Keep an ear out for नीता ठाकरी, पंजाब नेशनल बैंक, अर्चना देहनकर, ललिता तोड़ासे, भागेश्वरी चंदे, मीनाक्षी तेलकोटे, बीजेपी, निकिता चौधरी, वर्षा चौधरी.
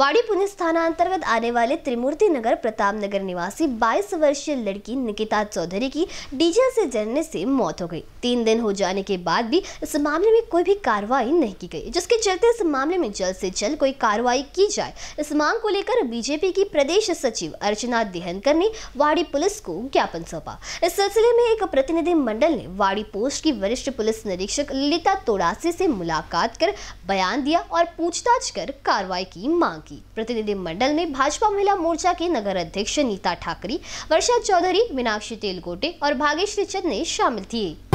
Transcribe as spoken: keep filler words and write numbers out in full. वाड़ी पुलिस थाना अंतर्गत आने वाले त्रिमूर्ति नगर प्रताप नगर निवासी बाईस वर्षीय लड़की निकिता चौधरी की डीजल से जलने से मौत हो गई। तीन दिन हो जाने के बाद भी इस मामले में कोई भी कार्रवाई नहीं की गई, जिसके चलते इस मामले में जल्द से जल्द कोई कार्रवाई की जाए। इस मांग को लेकर बीजेपी की प्रदेश सचिव अर्चना देहनकर ने वाड़ी पुलिस को ज्ञापन सौंपा। इस सिलसिले में एक प्रतिनिधि मंडल ने वाड़ी पोस्ट की वरिष्ठ पुलिस निरीक्षक ललिता तोड़ासे से मुलाकात कर बयान दिया और पूछताछ कर कार्रवाई की मांग की। प्रतिनिधि मंडल में भाजपा महिला मोर्चा के नगर अध्यक्ष नीता ठाकरी, वर्षा चौधरी, मीनाक्षी तेलकोटे और भागेश्वरी चंदे शामिल थे।